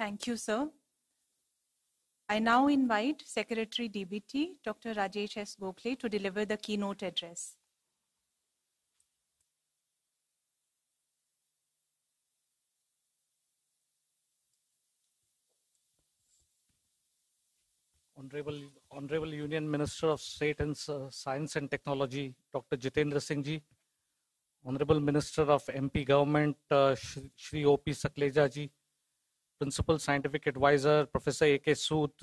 Thank you, sir. I now invite Secretary DBT, Dr. Rajesh S. Gokhale, to deliver the keynote address. Honorable Union Minister of State and Science and Technology, Dr. Jitendra Singh ji, Honorable Minister of MP Government, Shri O.P. Saklecha ji, Principal Scientific Advisor, Professor A.K. Suth,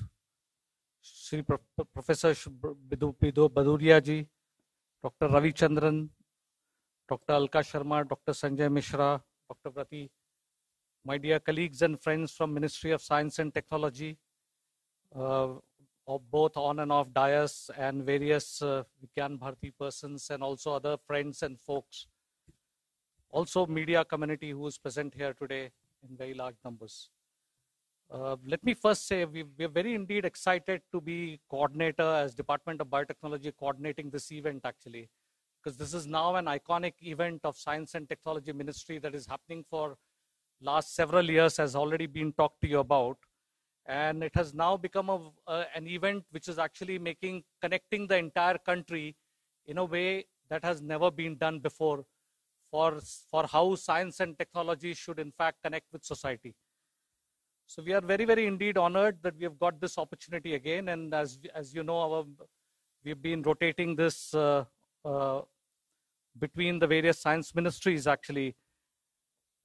Shri Professor Shubhidupido Baduriya ji, Dr. Ravi Chandran, Dr. Alka Sharma, Dr. Sanjay Mishra, Dr. Vrati, my dear colleagues and friends from Ministry of Science and Technology, of both on and off dais, and various Vikyan Bharati persons, and also other friends and folks. Also media community who is present here today in very large numbers. Let me first say we are very indeed excited to be coordinator as Department of Biotechnology coordinating this event actually, because this is now an iconic event of Science and Technology Ministry that is happening for last several years, has already been talked to you about. And it has now become an event which is actually connecting the entire country in a way that has never been done before for how science and technology should in fact connect with society. So we are very, very indeed honored that we have got this opportunity again. And as you know, we've been rotating this between the various science ministries actually.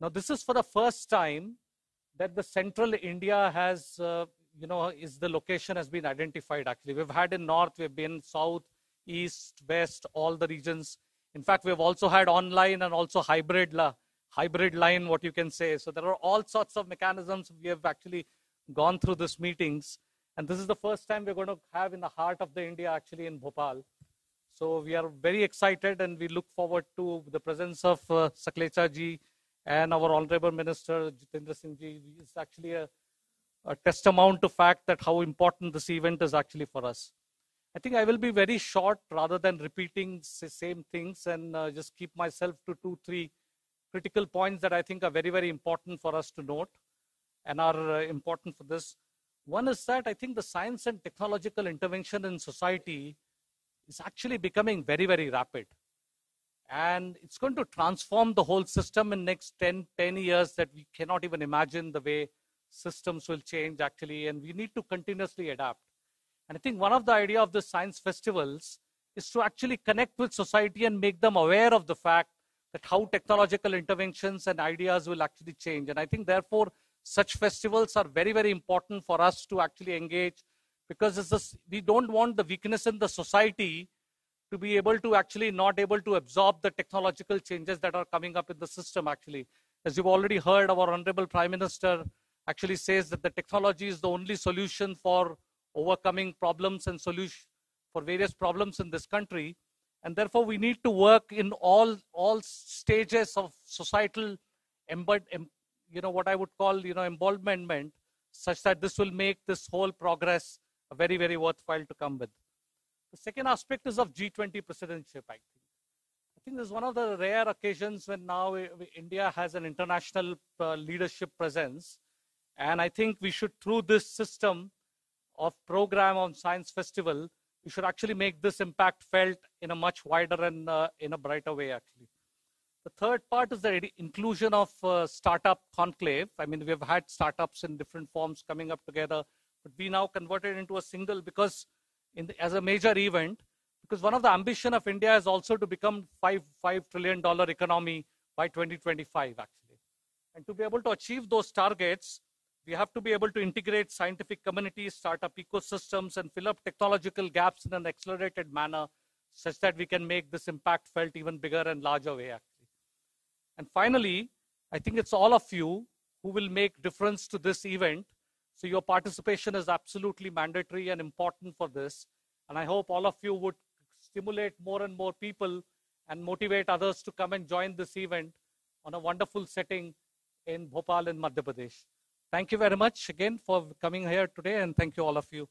Now this is for the first time that the central India has, the location has been identified actually. We've had in north, we've been south, east, west, all the regions. In fact, we've also had online and also hybrid line, what you can say. So there are all sorts of mechanisms. We have actually gone through these meetings. And this is the first time we're going to have in the heart of the India actually in Bhopal. So we are very excited and we look forward to the presence of Saklecha ji, and our Honorable Minister Jitendra Singh ji is actually a testament to fact that how important this event is actually for us. I think I will be very short rather than repeating the same things, and just keep myself to 2-3 critical points that I think are very, very important for us to note and are important for this. One is that I think the science and technological intervention in society is actually becoming very, very rapid. And it's going to transform the whole system in next 10 years that we cannot even imagine the way systems will change actually. And we need to continuously adapt. And I think one of the idea of the science festivals is to actually connect with society and make them aware of the fact that how technological interventions and ideas will actually change. And I think therefore such festivals are very, very important for us to actually engage, because we don't want the weakness in the society to be able to actually not able to absorb the technological changes that are coming up in the system actually. As you've already heard, our Honorable Prime Minister actually says that the technology is the only solution for overcoming problems and solution for various problems in this country. And therefore we need to work in all stages of societal involvement, such that this will make this whole progress very, very worthwhile to come with. The second aspect is of G20 presidency, I think. I think this is one of the rare occasions when now India has an international leadership presence. And I think we should, through this system of program on science festival, we should actually make this impact felt in a much wider and in a brighter way, actually. The third part is the inclusion of startup conclave. I mean, we have had startups in different forms coming up together, but we now converted into a single because as a major event, because one of the ambition of India is also to become $5 trillion economy by 2025 actually. And to be able to achieve those targets, we have to be able to integrate scientific communities, startup ecosystems, and fill up technological gaps in an accelerated manner, such that we can make this impact felt even bigger and larger way actually. And finally, I think it's all of you who will make difference to this event. So your participation is absolutely mandatory and important for this. And I hope all of you would stimulate more and more people and motivate others to come and join this event on a wonderful setting in Bhopal in Madhya Pradesh. Thank you very much again for coming here today, and thank you all of you.